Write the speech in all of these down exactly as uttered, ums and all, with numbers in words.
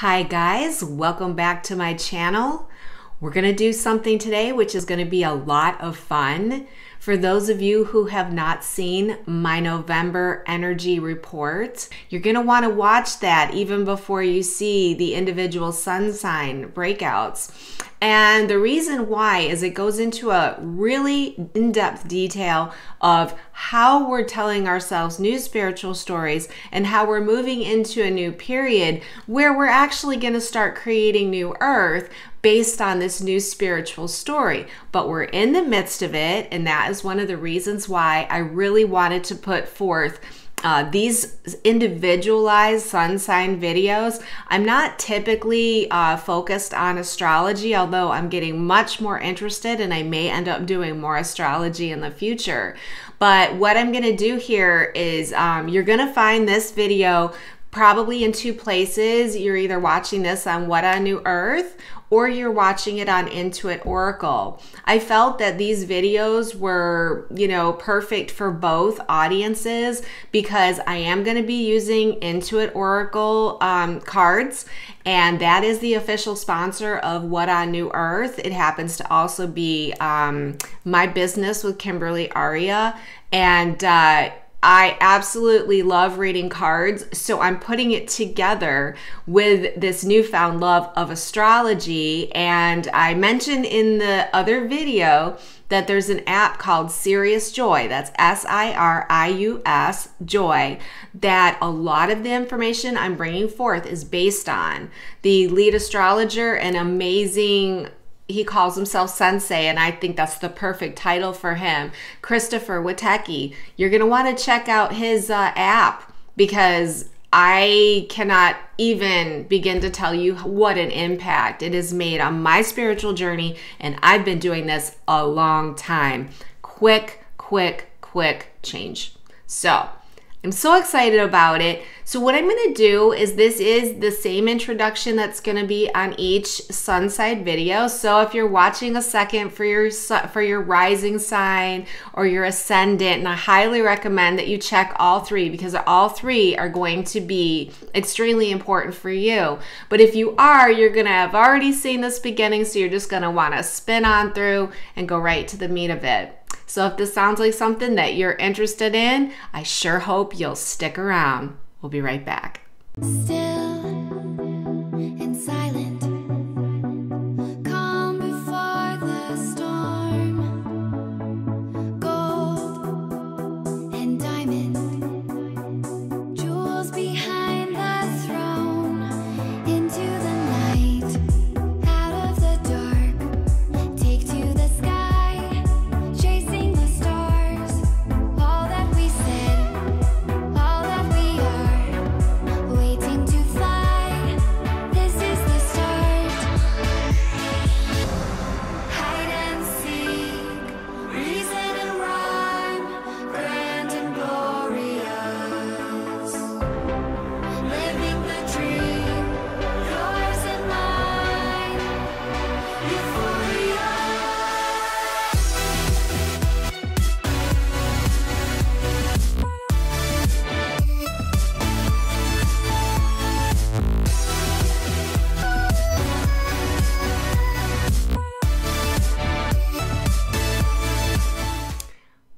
Hi guys, welcome back to my channel. We're gonna do something today which is gonna be a lot of fun. For those of you who have not seen my November energy report, you're gonna wanna watch that even before you see the individual sun sign breakouts. And the reason why is it goes into a really in-depth detail of how we're telling ourselves new spiritual stories and how we're moving into a new period where we're actually gonna start creating new earth based on this new spiritual story. But we're in the midst of it, and that is one of the reasons why I really wanted to put forth Uh, these individualized sun sign videos. I'm not typically uh, focused on astrology, although I'm getting much more interested and I may end up doing more astrology in the future. But what I'm gonna do here is um, you're gonna find this video probably in two places. You're either watching this on What on New Earth or you're watching it on iN two IT Oracle. I felt that these videos were, you know, perfect for both audiences because I am gonna be using iN two IT Oracle um, cards, and that is the official sponsor of What on New Earth. It happens to also be um, my business with Kimberly Aria, and uh, I absolutely love reading cards, so I'm putting it together with this newfound love of astrology. And I mentioned in the other video that there's an app called Sirius Joy, that's S I R I U S, Joy, that a lot of the information I'm bringing forth is based on. The lead astrologer, an amazing, he calls himself Sensei, and I think that's the perfect title for him, Christopher Witecki. You're gonna wanna check out his uh, app, because I cannot even begin to tell you what an impact it has made on my spiritual journey, and I've been doing this a long time. Quick, quick, quick change. So, I'm so excited about it. So what I'm gonna do is, this is the same introduction that's gonna be on each sun sign video. So if you're watching a second for your for your rising sign or your ascendant, and I highly recommend that you check all three, because all three are going to be extremely important for you. But if you are, you're gonna have already seen this beginning, so you're just gonna wanna spin on through and go right to the meat of it. So if this sounds like something that you're interested in, I sure hope you'll stick around. We'll be right back. Still and silent, calm before the storm, gold and diamond, jewels behind the throne, into the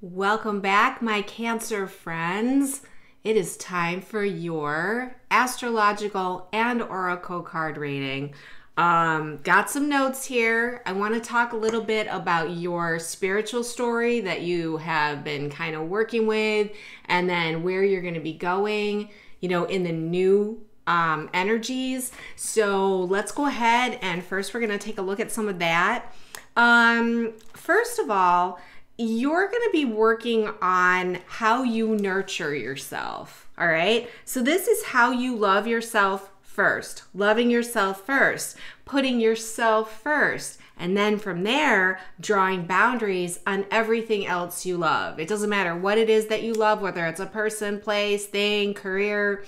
Welcome back, my Cancer friends. It is time for your astrological and oracle card reading. Um, got some notes here. I want to talk a little bit about your spiritual story that you have been kind of working with, and then where you're going to be going, you know, in the new um, energies. So let's go ahead, and first we're going to take a look at some of that. Um, first of all, you're going to be working on how you nurture yourself, all right? So this is how you love yourself first, loving yourself first, putting yourself first, and then from there, drawing boundaries on everything else you love. It doesn't matter what it is that you love, whether it's a person, place, thing, career,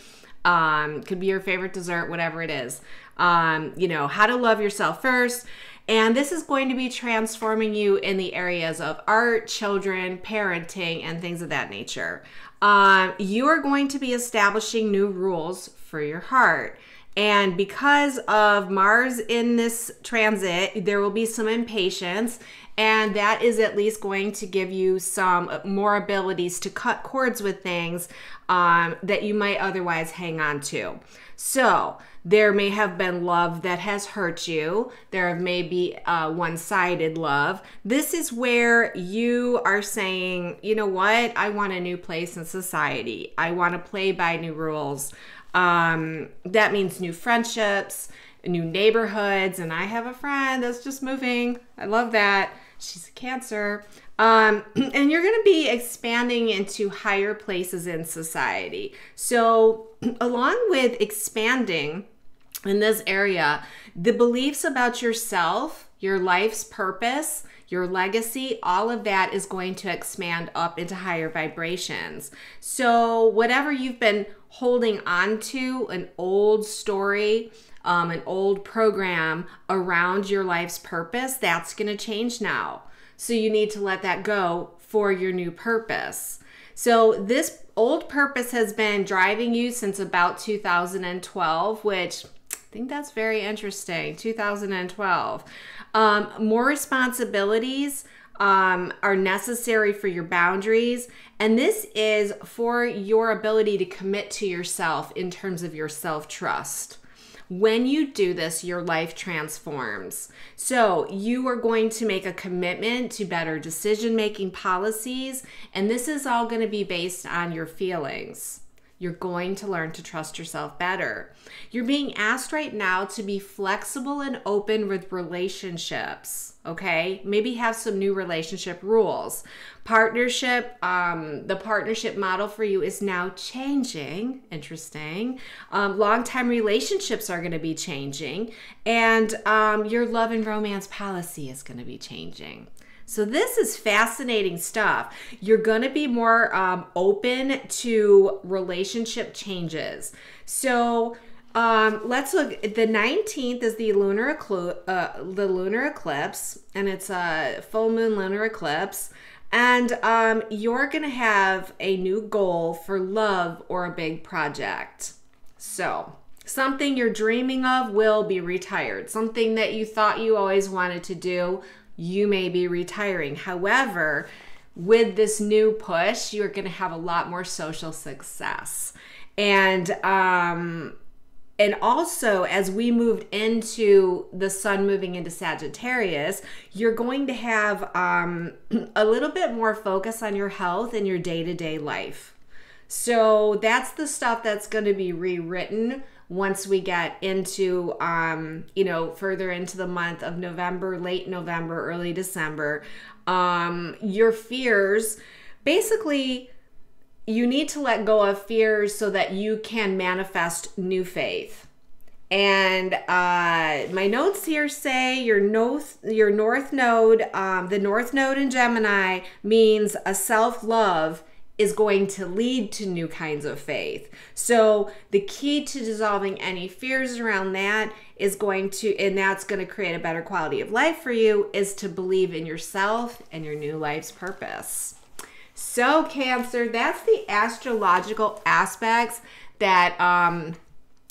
um, could be your favorite dessert, whatever it is. Um, you know, how to love yourself first. And this is going to be transforming you in the areas of art, children, parenting, and things of that nature. Um, you are going to be establishing new rules for your heart. And because of Mars in this transit, there will be some impatience, and that is at least going to give you some more abilities to cut cords with things um, that you might otherwise hang on to. So there may have been love that has hurt you. There may be uh, one-sided love. This is where you are saying, you know what? I want a new place in society. I want to play by new rules. Um, that means new friendships, new neighborhoods. And I have a friend that's just moving. I love that. She's a Cancer. Um, and you're going to be expanding into higher places in society. So along with expanding in this area, the beliefs about yourself, your life's purpose, your legacy, all of that is going to expand up into higher vibrations. So whatever you've been holding on to, an old story, um, an old program around your life's purpose, that's going to change now. So you need to let that go for your new purpose. So this old purpose has been driving you since about two thousand twelve, which I think that's very interesting, two thousand twelve. Um, more responsibilities um, are necessary for your boundaries. And this is for your ability to commit to yourself in terms of your self-trust. When you do this, your life transforms. So you are going to make a commitment to better decision-making policies, and this is all going to be based on your feelings. You're going to learn to trust yourself better. You're being asked right now to be flexible and open with relationships, okay? Maybe have some new relationship rules. Partnership, um, the partnership model for you is now changing. Interesting. Um, long-time relationships are gonna be changing, and um, your love and romance policy is gonna be changing. So this is fascinating stuff. You're going to be more um, open to relationship changes. So um, let's look. The nineteenth is the lunar, uh, the lunar eclipse, and it's a full moon lunar eclipse. And um, you're going to have a new goal for love or a big project. So something you're dreaming of will be retired. Something that you thought you always wanted to do, you may be retiring. However, with this new push, you're going to have a lot more social success. And, um, and also, as we moved into the sun moving into Sagittarius, you're going to have um, a little bit more focus on your health and your day-to-day life. So that's the stuff that's going to be rewritten once we get into, um, you know, further into the month of November, late November, early December. Um, your fears, basically, you need to let go of fears so that you can manifest new faith. And uh, my notes here say your north, your north node, um, the north node in Gemini means a self-love is going to lead to new kinds of faith. So the key to dissolving any fears around that is going to, and that's going to create a better quality of life for you, is to believe in yourself and your new life's purpose. So Cancer, that's the astrological aspects that, um,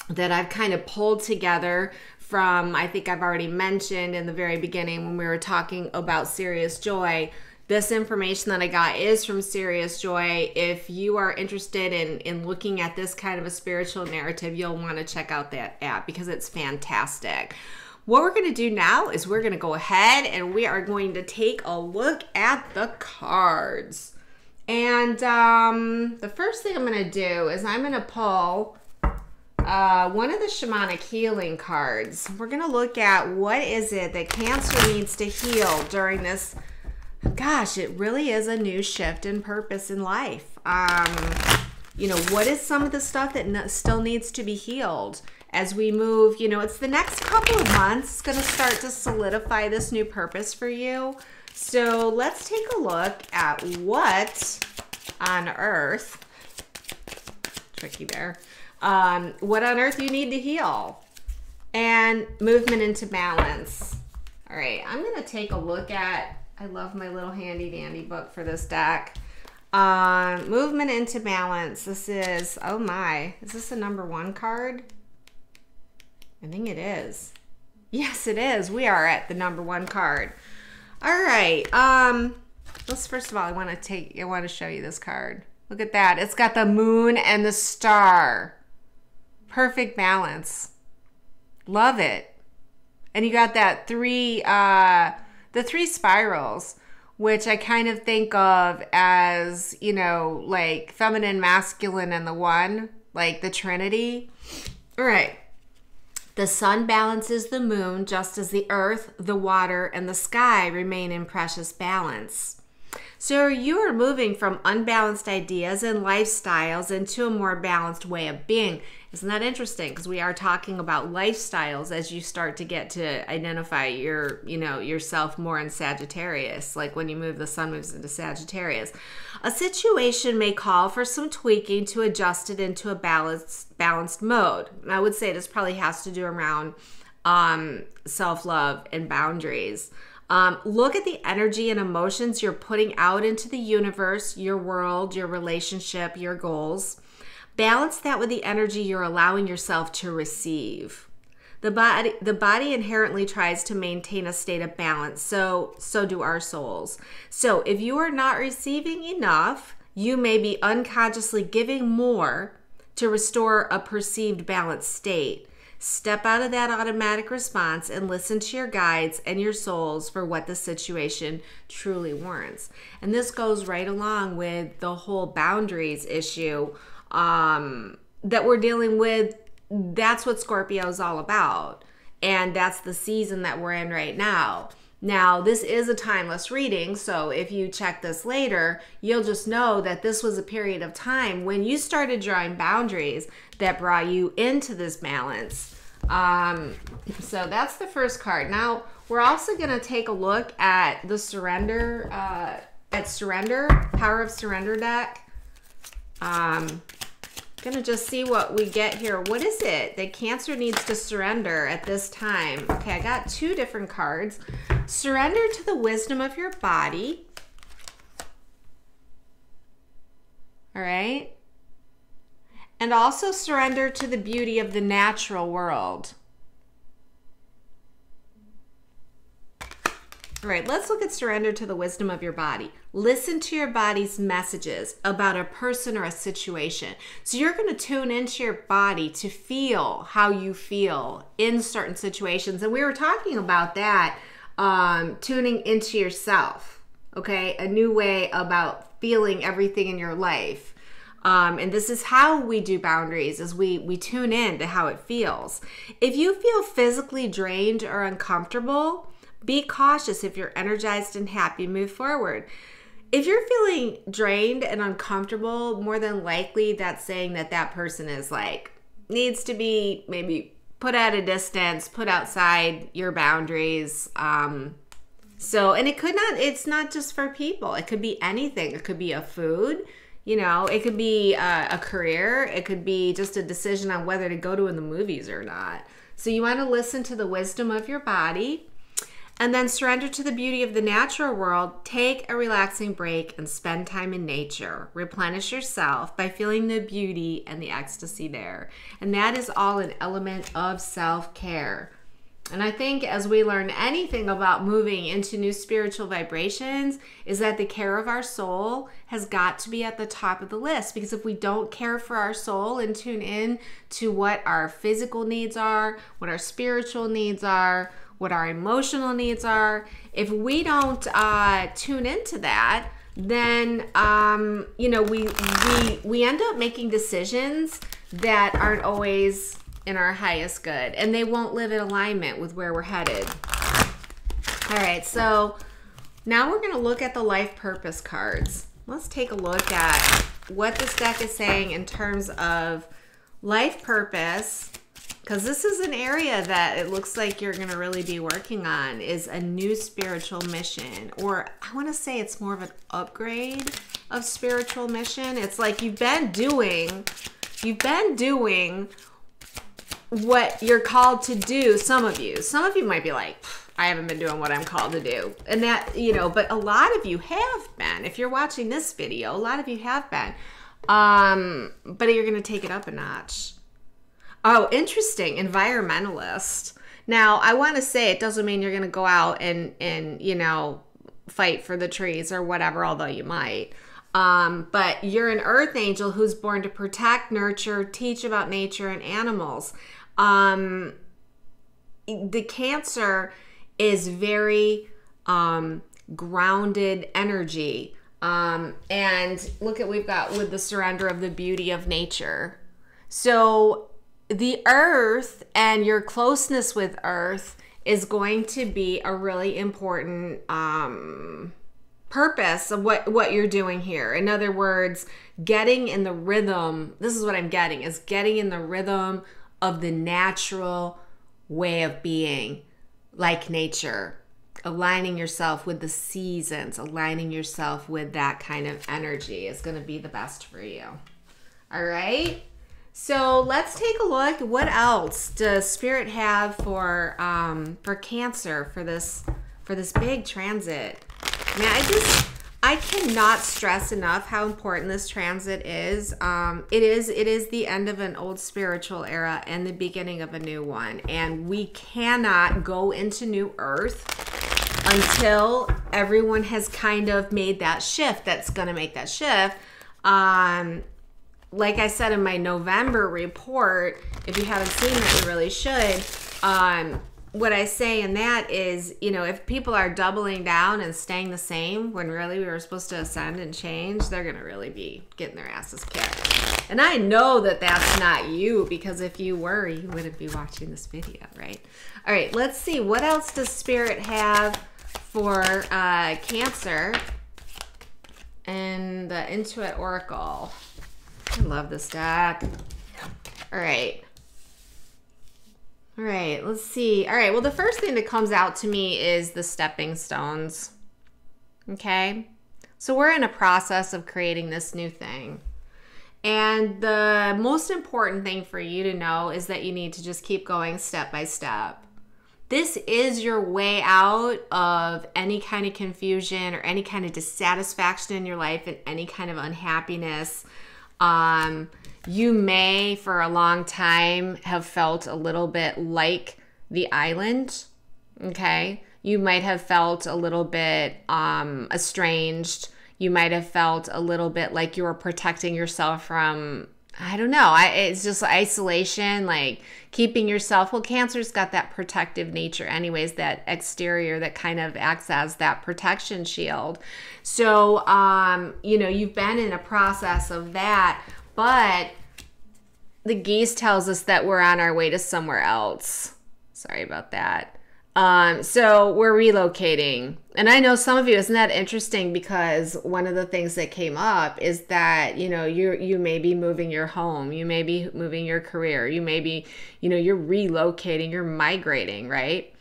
that I've kind of pulled together from, I think I've already mentioned in the very beginning when we were talking about Sirius Joy. This information that I got is from Sirius Joy. If you are interested in, in looking at this kind of a spiritual narrative, you'll want to check out that app because it's fantastic. What we're going to do now is we're going to go ahead and we are going to take a look at the cards. And um, the first thing I'm going to do is I'm going to pull uh, one of the Shamanic Healing cards. We're going to look at what is it that Cancer needs to heal during this. Gosh, it really is a new shift in purpose in life. Um, you know, what is some of the stuff that still needs to be healed as we move? You know, it's the next couple of months. It's going to start to solidify this new purpose for you. So let's take a look at what on earth, tricky bear, um, what on earth you need to heal and movement into balance. All right, I'm going to take a look at, I love my little handy dandy book for this deck. Um, movement into balance. This is, oh my, is this a number one card? I think it is. Yes, it is. We are at the number one card. All right. Um, let's first of all, I want to take, I want to show you this card. Look at that. It's got the moon and the star. Perfect balance. Love it. And you got that three, uh, the three spirals, which I kind of think of as, you know, like feminine, masculine, and the one, like the Trinity. All right. The sun balances the moon just as the earth, the water, and the sky remain in precious balance. So you are moving from unbalanced ideas and lifestyles into a more balanced way of being. Isn't that interesting? Because we are talking about lifestyles as you start to get to identify your, you know, yourself more in Sagittarius. Like when you move, the sun moves into Sagittarius. A situation may call for some tweaking to adjust it into a balanced, balanced mode. And I would say this probably has to do around um, self-love and boundaries. Um, look at the energy and emotions you're putting out into the universe, your world, your relationship, your goals. Balance that with the energy you're allowing yourself to receive. The body, the body inherently tries to maintain a state of balance, so, so do our souls. So if you are not receiving enough, you may be unconsciously giving more to restore a perceived balanced state. Step out of that automatic response and listen to your guides and your souls for what the situation truly warrants. And this goes right along with the whole boundaries issue um that we're dealing with. That's what Scorpio is all about, and that's the season that we're in right now. Now, this is a timeless reading, so if you check this later, you'll just know that this was a period of time when you started drawing boundaries that brought you into this balance. Um so that's the first card. Now we're also going to take a look at the surrender uh at surrender power of surrender deck. um Gonna just see what we get here. What is it that Cancer needs to surrender at this time? Okay, I got two different cards. Surrender to the wisdom of your body. All right. And also surrender to the beauty of the natural world. All right, let's look at surrender to the wisdom of your body. Listen to your body's messages about a person or a situation. So you're going to tune into your body to feel how you feel in certain situations. And we were talking about that, um, tuning into yourself, okay? A new way about feeling everything in your life. Um, and this is how we do boundaries, is we, we tune in to how it feels. If you feel physically drained or uncomfortable, be cautious. If you're energized and happy, move forward. If you're feeling drained and uncomfortable, more than likely that's saying that that person is like, needs to be maybe put at a distance, put outside your boundaries. Um, so, and it could not, it's not just for people. It could be anything. It could be a food, you know, it could be a, a career. It could be just a decision on whether to go to in the movies or not. So you want to listen to the wisdom of your body. And then surrender to the beauty of the natural world. Take a relaxing break and spend time in nature. Replenish yourself by feeling the beauty and the ecstasy there. And that is all an element of self-care. And I think as we learn anything about moving into new spiritual vibrations, is that the care of our soul has got to be at the top of the list. Because if we don't care for our soul and tune in to what our physical needs are, what our spiritual needs are, what our emotional needs are, if we don't uh, tune into that, then um, you know, we we we end up making decisions that aren't always in our highest good, and they won't live in alignment with where we're headed. All right, so now we're going to look at the life purpose cards. Let's take a look at what this deck is saying in terms of life purpose. Because this is an area that it looks like you're going to really be working on, is a new spiritual mission. Or I want to say it's more of an upgrade of spiritual mission. It's like you've been doing, you've been doing what you're called to do. Some of you, some of you might be like, I haven't been doing what I'm called to do. And that, you know, but a lot of you have been. If you're watching this video, a lot of you have been. Um, but you're going to take it up a notch. Oh, interesting. Environmentalist. Now, I want to say it doesn't mean you're going to go out and, and, you know, fight for the trees or whatever, although you might. Um, but you're an earth angel who's born to protect, nurture, teach about nature and animals. Um, the Cancer is very um, grounded energy. Um, and look at, we've got with the surrender of the beauty of nature. So the earth and your closeness with earth is going to be a really important um, purpose of what, what you're doing here. In other words, getting in the rhythm, this is what I'm getting, is getting in the rhythm of the natural way of being, like nature, aligning yourself with the seasons, aligning yourself with that kind of energy is going to be the best for you. All right. So let's take a look. What else does Spirit have for um, for Cancer for this for this big transit? Man, I just I cannot stress enough how important this transit is. Um, it is it is the end of an old spiritual era and the beginning of a new one, and we cannot go into New Earth until everyone has kind of made that shift. That's going to make that shift. Um, Like I said in my November report, if you haven't seen that, you really should. Um, what I say in that is, you know, if people are doubling down and staying the same when really we were supposed to ascend and change, they're going to really be getting their asses kicked. And I know that that's not you, because if you were, you wouldn't be watching this video, right? All right, let's see. What else does Spirit have for uh, Cancer and the iN two I T Oracle? I love this deck. All right. All right, let's see. All right, well, the first thing that comes out to me is the stepping stones. Okay? So we're in a process of creating this new thing. And the most important thing for you to know is that you need to just keep going step by step. This is your way out of any kind of confusion or any kind of dissatisfaction in your life and any kind of unhappiness. Um, you may for a long time have felt a little bit like the island, okay? You might have felt a little bit um, estranged. You might have felt a little bit like you were protecting yourself from, I don't know, I, it's just isolation, like keeping yourself, well, Cancer's got that protective nature anyways, that exterior that kind of acts as that protection shield. So, um, you know, you've been in a process of that, but the geese tells us that we're on our way to somewhere else. Sorry about that. Um, so we're relocating. And I know some of you, isn't that interesting? Because one of the things that came up is that, you know, you you may be moving your home, you may be moving your career, you may be, you know, you're relocating, you're migrating, right?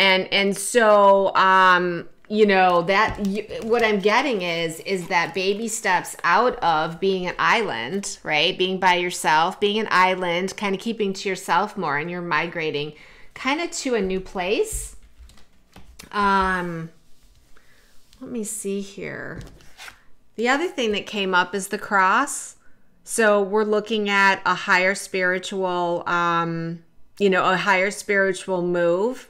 And, and so, um, you know, that you, what I'm getting is, is that baby steps out of being an island, right? Being by yourself, being an island, kind of keeping to yourself more, and you're migrating kind of to a new place. Um, let me see here. The other thing that came up is the cross. So we're looking at a higher spiritual, um, you know, a higher spiritual move.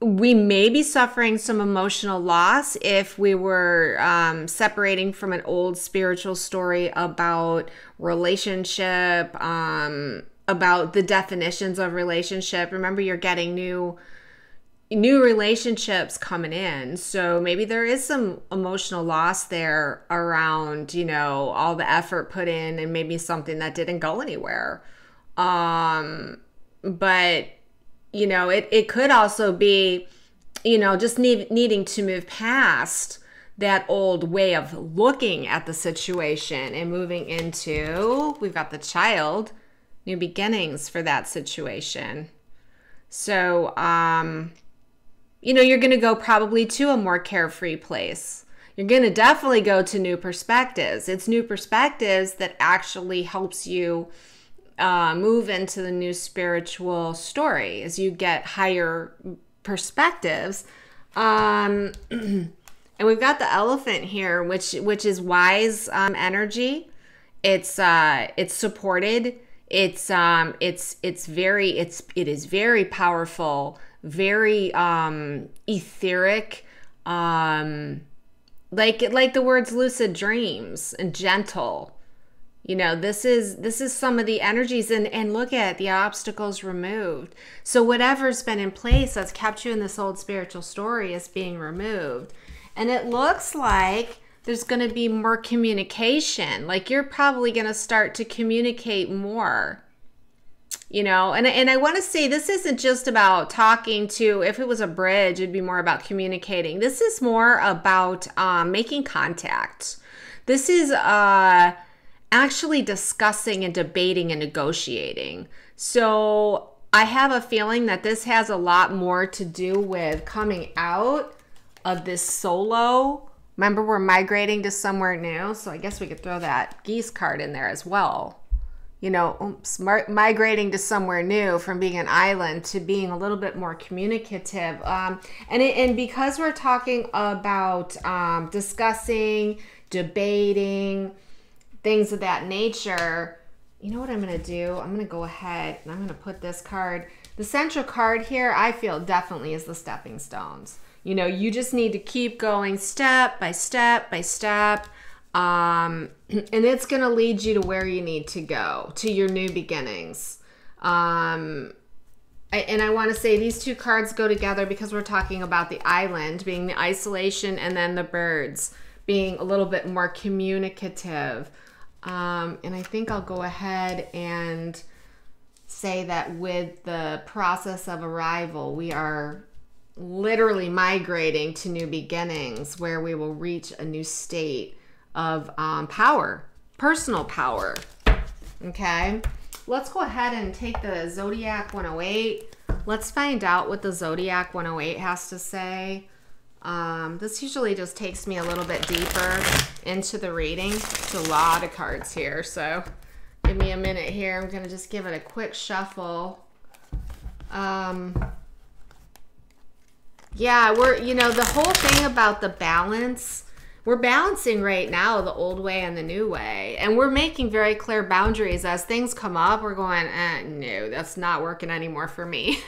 We may be suffering some emotional loss if we were um, separating from an old spiritual story about relationship, um, about the definitions of relationship. Remember, you're getting new new relationships coming in. So maybe there is some emotional loss there around, you know, all the effort put in and maybe something that didn't go anywhere. Um, but, you know, it, it could also be, you know, just need, needing to move past that old way of looking at the situation and moving into, we've got the child, new beginnings for that situation. So, um, you know, you're going to go probably to a more carefree place. You're going to definitely go to new perspectives. It's new perspectives that actually helps you uh, move into the new spiritual story as you get higher perspectives. Um, and we've got the elephant here, which, which is wise um, energy. It's, uh, it's supported. It's um it's it's very it's it is very powerful, very um etheric, um like like the words lucid dreams and gentle. You know, this is this is some of the energies, and and look at the obstacles removed. So whatever's been in place that's kept you in this old spiritual story is being removed. And it looks like there's going to be more communication. Like you're probably going to start to communicate more, you know, and, and I want to say this isn't just about talking to, if it was a bridge, it'd be more about communicating. This is more about um, making contact. This is uh, actually discussing and debating and negotiating. So I have a feeling that this has a lot more to do with coming out of this solo. Remember, we're migrating to somewhere new, so I guess we could throw that geese card in there as well. You know, oops, migrating to somewhere new from being an island to being a little bit more communicative. Um, and, it, and because we're talking about um, discussing, debating, things of that nature, you know what I'm going to do? I'm going to go ahead and I'm going to put this card. The central card here, I feel, definitely is the stepping stones. You know, you just need to keep going step by step by step. Um, and it's going to lead you to where you need to go, to your new beginnings. Um, I, and I want to say these two cards go together because we're talking about the island being the isolation and then the birds being a little bit more communicative. Um, and I think I'll go ahead and say that with the process of arrival, we are literally migrating to new beginnings where we will reach a new state of um, power, personal power. Okay, let's go ahead and take the Zodiac one oh eight. Let's find out what the Zodiac one oh eight has to say. Um, this usually just takes me a little bit deeper into the reading. It's a lot of cards here, so give me a minute here. I'm gonna just give it a quick shuffle. Um, Yeah, we're, you know, the whole thing about the balance, we're balancing right now the old way and the new way. And we're making very clear boundaries. As things come up, we're going, eh, no, that's not working anymore for me.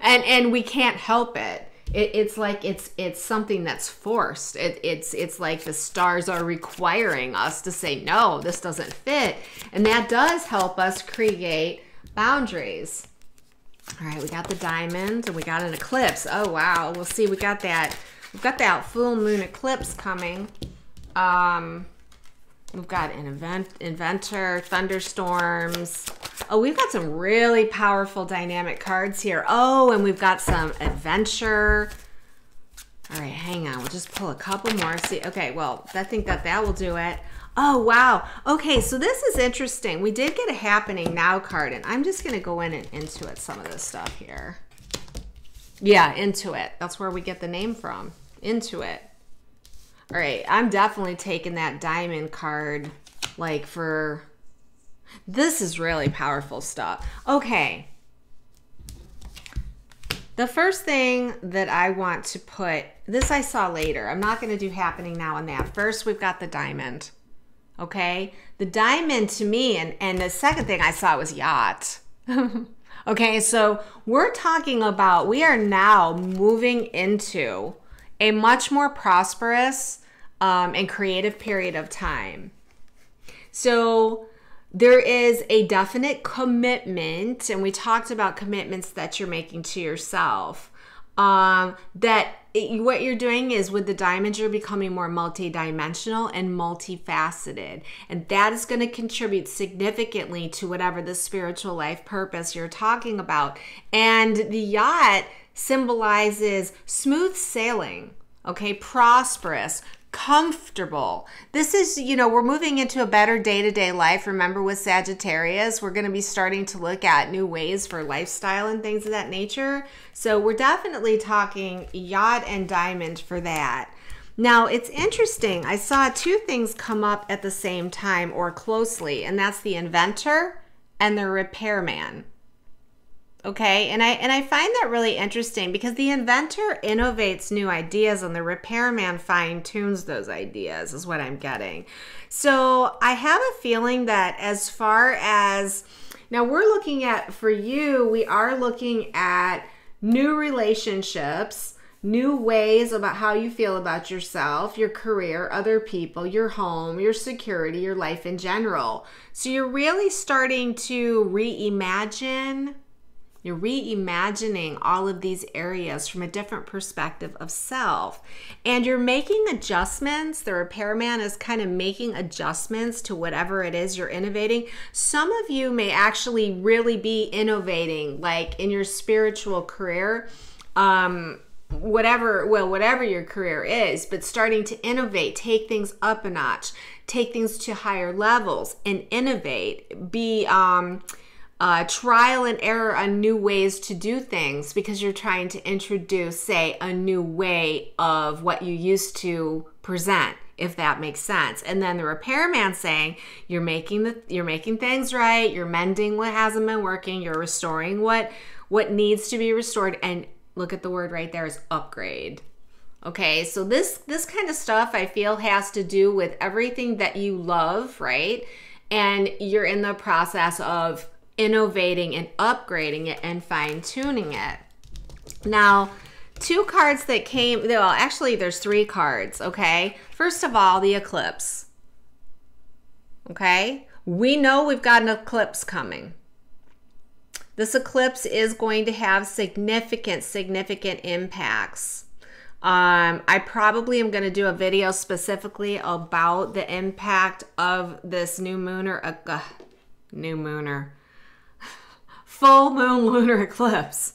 and and we can't help it. it. It's like it's it's something that's forced. It, it's, it's like the stars are requiring us to say, no, this doesn't fit. And that does help us create boundaries. All right, we got the diamond and we got an eclipse. Oh, wow. We'll see. We got that. We've got that full moon eclipse coming. Um, we've got an event, inventor, thunderstorms. Oh, we've got some really powerful dynamic cards here. Oh, and we've got some adventure. All right, hang on. We'll just pull a couple more. See, okay, well, I think that that will do it. Oh, wow. Okay, so this is interesting. We did get a happening now card, and I'm just going to go in and into it some of this stuff here. Yeah, into it. That's where we get the name from. Into it. All right, I'm definitely taking that diamond card, like for... This is really powerful stuff. Okay. The first thing that I want to put... This I saw later. I'm not going to do happening now and that. First, we've got the diamond. Okay, the diamond to me, and, and the second thing I saw was yacht. Okay, so we're talking about, we are now moving into a much more prosperous um, and creative period of time. So there is a definite commitment, and we talked about commitments that you're making to yourself, um, that It, what you're doing is with the diamond, you're becoming more multidimensional and multifaceted. And that is going to contribute significantly to whatever the spiritual life purpose you're talking about. And the yacht symbolizes smooth sailing, okay, prosperous, comfortable. This is, you know, we're moving into a better day-to-day life. Remember, with Sagittarius, we're going to be starting to look at new ways for lifestyle and things of that nature. So we're definitely talking yacht and diamond for that. Now, it's interesting. I saw two things come up at the same time or closely, and that's the inventor and the repairman. Okay, and I and I find that really interesting because the inventor innovates new ideas and the repairman fine-tunes those ideas is what I'm getting. So I have a feeling that as far as, now we're looking at, for you, we are looking at new relationships, new ways about how you feel about yourself, your career, other people, your home, your security, your life in general. So you're really starting to reimagine. You're reimagining all of these areas from a different perspective of self. And you're making adjustments. The repairman is kind of making adjustments to whatever it is you're innovating. Some of you may actually really be innovating, like in your spiritual career, um, whatever, well, whatever your career is, but starting to innovate, take things up a notch, take things to higher levels and innovate, be... Um, Uh, trial and error on new ways to do things because you're trying to introduce, say, a new way of what you used to present, if that makes sense. And then the repairman saying you're making the you're making things right, you're mending what hasn't been working, you're restoring what what needs to be restored. And look at the word right there is upgrade. Okay, so this this kind of stuff I feel has to do with everything that you love, right? And you're in the process of innovating and upgrading it and fine-tuning it. Now, two cards that came, well, actually there's three cards, okay? First of all, the eclipse, okay? We know we've got an eclipse coming. This eclipse is going to have significant, significant impacts. Um, I probably am going to do a video specifically about the impact of this new mooner, uh, uh, new mooner, full moon lunar eclipse.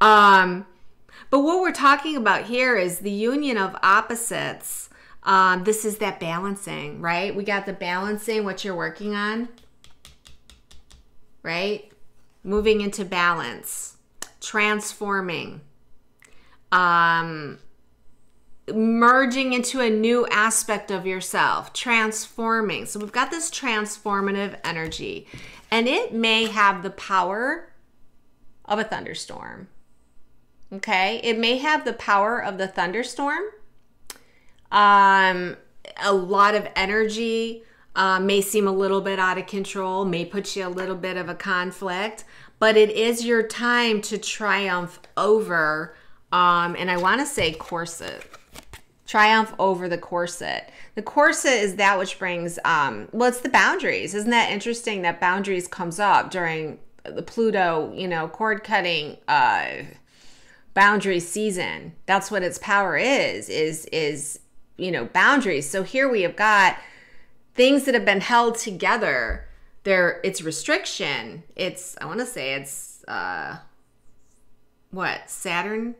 Um, but what we're talking about here is the union of opposites. Um, this is that balancing, right? We got the balancing, what you're working on, right? Moving into balance, transforming, um, merging into a new aspect of yourself, transforming. So we've got this transformative energy. And it may have the power of a thunderstorm, okay? It may have the power of the thunderstorm. Um, a lot of energy uh, may seem a little bit out of control, may put you a little bit of a conflict, but it is your time to triumph over, um, and I want to say corset. Triumph over the corset. The corset is that which brings, um, well, it's the boundaries. Isn't that interesting that boundaries comes up during the Pluto, you know, cord cutting uh, boundary season? That's what its power is, is, is, you know, boundaries. So here we have got things that have been held together. There, it's restriction. It's, I want to say it's, uh, what, Saturn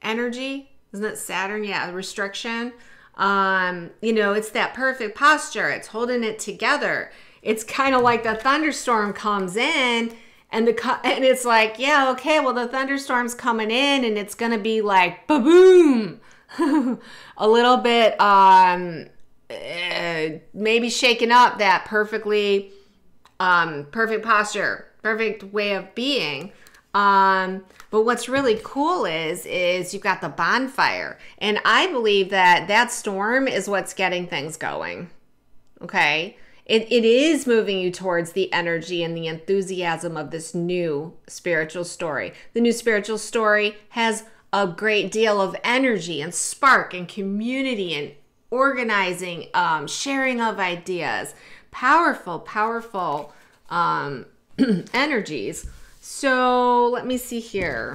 energy? Isn't it Saturn? Yeah, restriction. Um, you know, it's that perfect posture. It's holding it together. It's kind of like the thunderstorm comes in and the and it's like, yeah, okay, well, the thunderstorm's coming in and it's going to be like, ba-boom, a little bit um, uh, maybe shaking up that perfectly um, perfect posture, perfect way of being. Um, but what's really cool is, is you've got the bonfire, and I believe that that storm is what's getting things going. Okay. It, it is moving you towards the energy and the enthusiasm of this new spiritual story. The new spiritual story has a great deal of energy and spark and community and organizing, um, sharing of ideas, powerful, powerful, um, energies. So let me see here.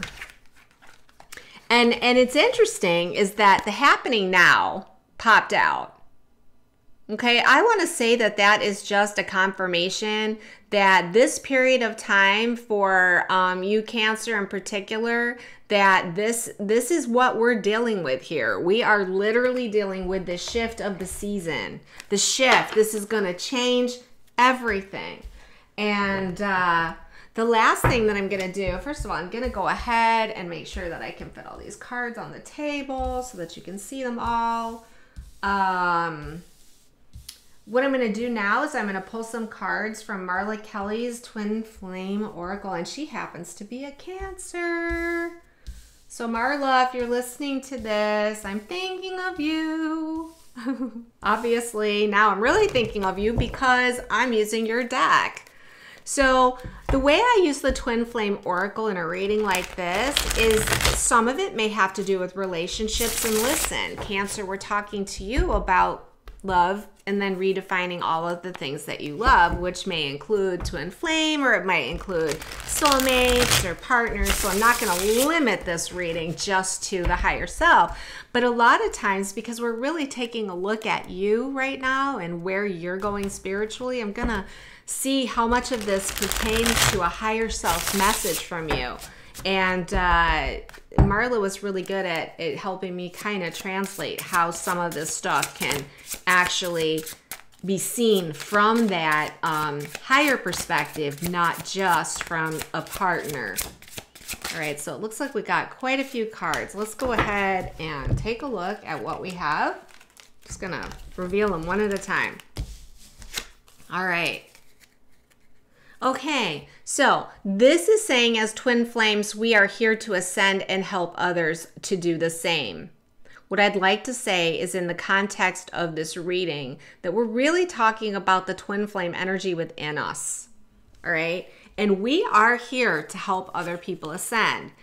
And and it's interesting is that the happening now popped out. Okay, I want to say that that is just a confirmation that this period of time for um, you Cancer in particular, that this this is what we're dealing with here. We are literally dealing with the shift of the season. The shift. This is going to change everything. And... Uh, The last thing that I'm going to do, first of all, I'm going to go ahead and make sure that I can fit all these cards on the table so that you can see them all. Um, What I'm going to do now is I'm going to pull some cards from Marla Kelly's Twin Flame Oracle, and she happens to be a Cancer. So Marla, if you're listening to this, I'm thinking of you. Obviously, now I'm really thinking of you because I'm using your deck. So the way I use the Twin Flame Oracle in a reading like this is some of it may have to do with relationships. And listen, Cancer, we're talking to you about love and then redefining all of the things that you love, which may include twin flame, or it might include soulmates or partners. So I'm not going to limit this reading just to the higher self. But a lot of times, because we're really taking a look at you right now and where you're going spiritually, I'm going to see how much of this pertains to a higher self message from you. And uh, Marla was really good at it helping me kind of translate how some of this stuff can actually be seen from that um, higher perspective, not just from a partner. All right, so it looks like we got quite a few cards. Let's go ahead and take a look at what we have. Just gonna reveal them one at a time. All right. Okay, so this is saying as twin flames, we are here to ascend and help others to do the same. What I'd like to say is, in the context of this reading, that we're really talking about the twin flame energy within us, all right? And we are here to help other people ascend.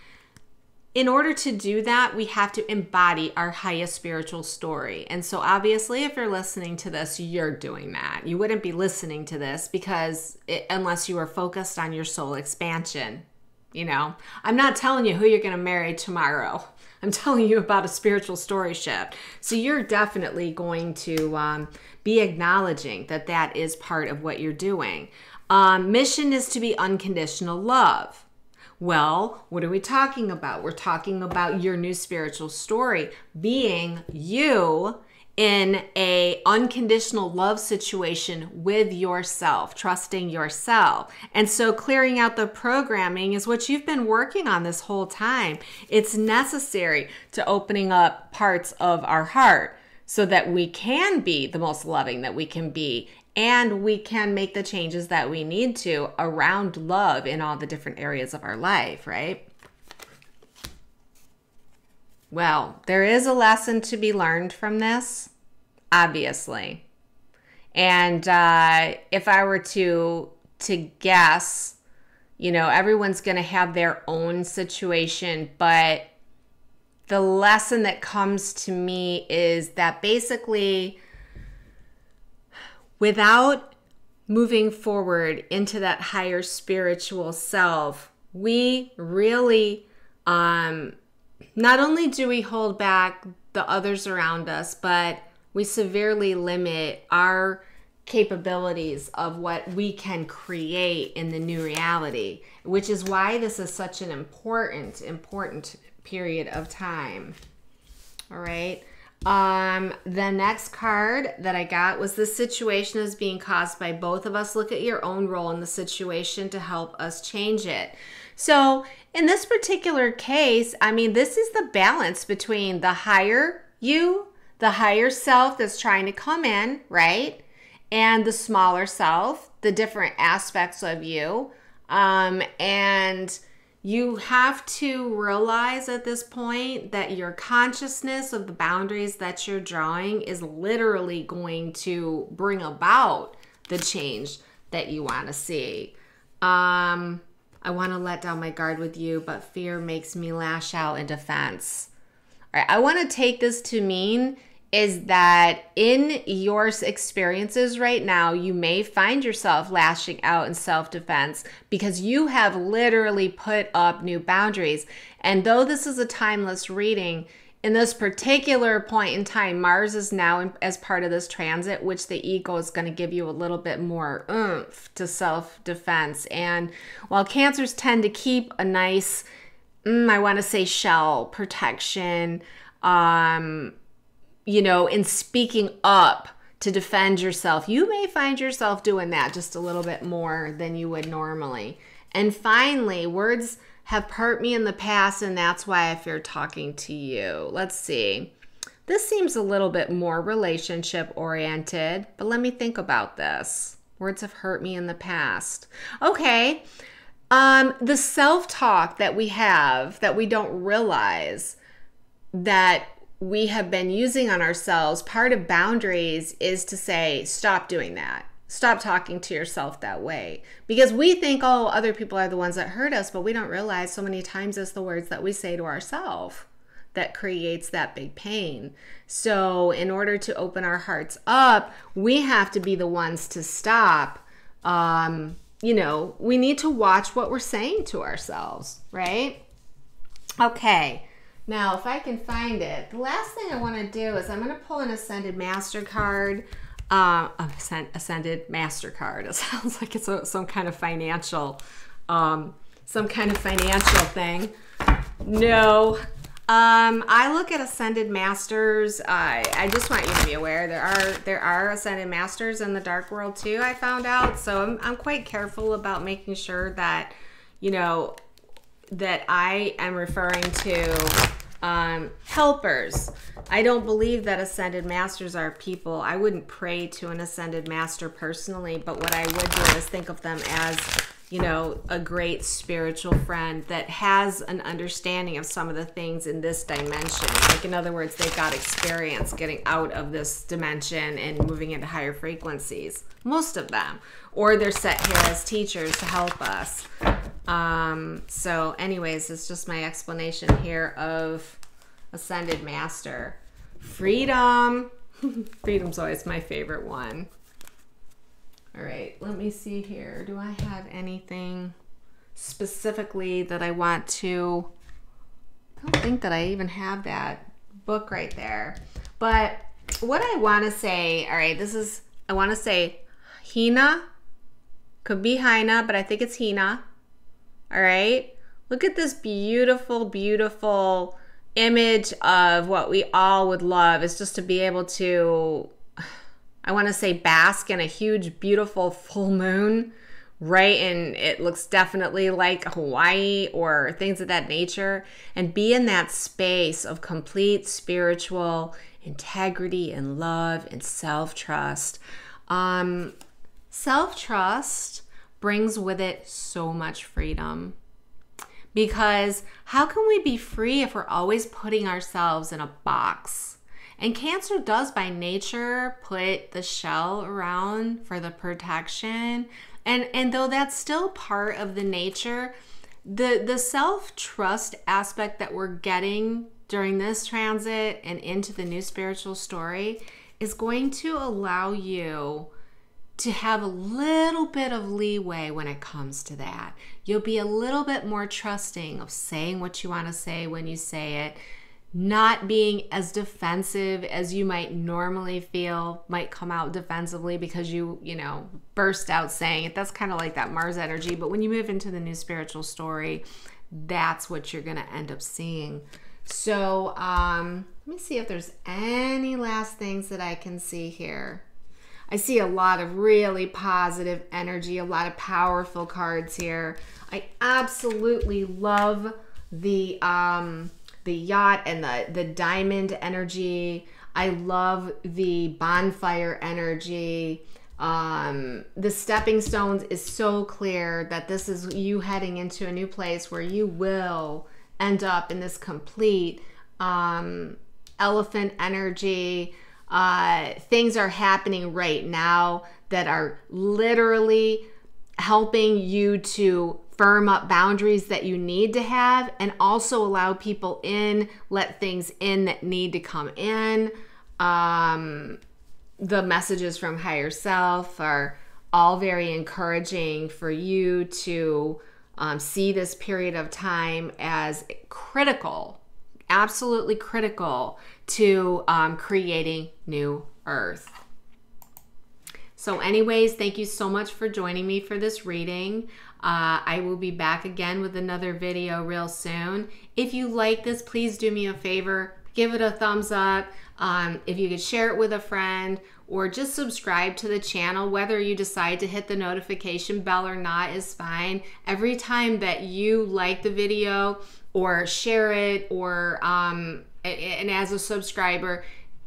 In order to do that, we have to embody our highest spiritual story. And so obviously, if you're listening to this, you're doing that. You wouldn't be listening to this because it, unless you are focused on your soul expansion. You know, I'm not telling you who you're going to marry tomorrow. I'm telling you about a spiritual story shift. So you're definitely going to um, be acknowledging that that is part of what you're doing. Um, mission is to be unconditional love. Well, what are we talking about? We're talking about your new spiritual story being you in a unconditional love situation with yourself, trusting yourself. And so clearing out the programming is what you've been working on this whole time. It's necessary to opening up parts of our heart so that we can be the most loving that we can be. And we can make the changes that we need to around love in all the different areas of our life, right? Well, there is a lesson to be learned from this, obviously. And uh, if I were to, to guess, you know, everyone's going to have their own situation, but the lesson that comes to me is that basically, without moving forward into that higher spiritual self, we really, um, not only do we hold back the others around us, but we severely limit our capabilities of what we can create in the new reality, which is why this is such an important, important period of time. All right. Um, the next card that I got was, the situation is being caused by both of us. Look at your own role in the situation to help us change it. So in this particular case, I mean, this is the balance between the higher you, the higher self that's trying to come in, right? And the smaller self, the different aspects of you. Um, and you have to realize at this point that your consciousness of the boundaries that you're drawing is literally going to bring about the change that you want to see. Um, I want to let down my guard with you, but fear makes me lash out in defense. All right, I want to take this to mean is that in your experiences right now, you may find yourself lashing out in self-defense because you have literally put up new boundaries. And though this is a timeless reading, in this particular point in time, Mars is now in, as part of this transit, which the ego is going to give you a little bit more oomph to self-defense. And while Cancers tend to keep a nice, mm, I want to say shell protection, um... you know, in speaking up to defend yourself, you may find yourself doing that just a little bit more than you would normally. And finally, words have hurt me in the past, and that's why I fear talking to you. Let's see. This seems a little bit more relationship oriented, but let me think about this. Words have hurt me in the past. Okay, um, the self-talk that we have that we don't realize that we have been using on ourselves, part of boundaries is to say, stop doing that. Stop talking to yourself that way. Because we think, oh, other people are the ones that hurt us, but we don't realize so many times it's the words that we say to ourselves that creates that big pain. So in order to open our hearts up, we have to be the ones to stop. Um, you know, we need to watch what we're saying to ourselves, right? Okay. Now, if I can find it, the last thing I want to do is I'm going to pull an Ascended Master card. Uh, Ascended Master card. It sounds like it's a, some kind of financial, um, some kind of financial thing. No. Um, I look at Ascended Masters. I, I just want you to be aware there are there are Ascended Masters in the dark world too, I found out. So I'm, I'm quite careful about making sure that, you know, that I am referring to um, helpers. I don't believe that Ascended Masters are people. I wouldn't pray to an Ascended Master personally, but what I would do is think of them as, you know, a great spiritual friend that has an understanding of some of the things in this dimension. Like, in other words, they've got experience getting out of this dimension and moving into higher frequencies, most of them. Or they're set here as teachers to help us. Um, so anyways, it's just my explanation here of Ascended Master. Freedom. Freedom's always my favorite one. All right, let me see here. Do I have anything specifically that I want to... I don't think that I even have that book right there. But what I want to say, all right, this is, I want to say Hina. Could be Hina, but I think it's Hina. All right, look at this beautiful, beautiful image of what we all would love is just to be able to... I want to say bask in a huge, beautiful full moon, right? And it looks definitely like Hawaii or things of that nature, and be in that space of complete spiritual integrity and love and self-trust. Um, self-trust brings with it so much freedom, because how can we be free if we're always putting ourselves in a box? And Cancer does by nature put the shell around for the protection. And, and though that's still part of the nature, the, the self-trust aspect that we're getting during this transit and into the new spiritual story is going to allow you to have a little bit of leeway when it comes to that. You'll be a little bit more trusting of saying what you want to say when you say it. Not being as defensive as you might normally feel, might come out defensively because you, you know, burst out saying it. That's kind of like that Mars energy. But when you move into the new spiritual story, that's what you're going to end up seeing. So um, let me see if there's any last things that I can see here. I see a lot of really positive energy, a lot of powerful cards here. I absolutely love the... Um, the yacht and the, the diamond energy. I love the bonfire energy. Um, the stepping stones is so clear that this is you heading into a new place where you will end up in this complete um, elephant energy. Uh, things are happening right now that are literally helping you to firm up boundaries that you need to have, and also allow people in, let things in that need to come in. Um, the messages from higher self are all very encouraging for you to um, see this period of time as critical, absolutely critical to um, creating new earth. So anyways, thank you so much for joining me for this reading. Uh, I will be back again with another video real soon. If you like this, please do me a favor, give it a thumbs up. Um, if you could share it with a friend, or just subscribe to the channel. Whether you decide to hit the notification bell or not is fine. Every time that you like the video or share it or um, and as a subscriber,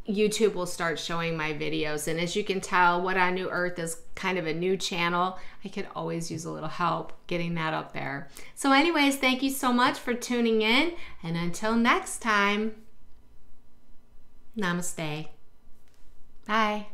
YouTube will start showing my videos. And as you can tell, What on New Earth is kind of a new channel. I could always use a little help getting that up there. So anyways, thank you so much for tuning in. And until next time, namaste. Bye.